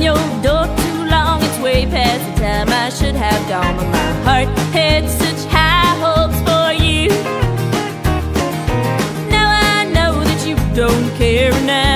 in your door too long. It's way past the time I should have gone, but my heart had such high hopes for you. Now I know that you don't care now.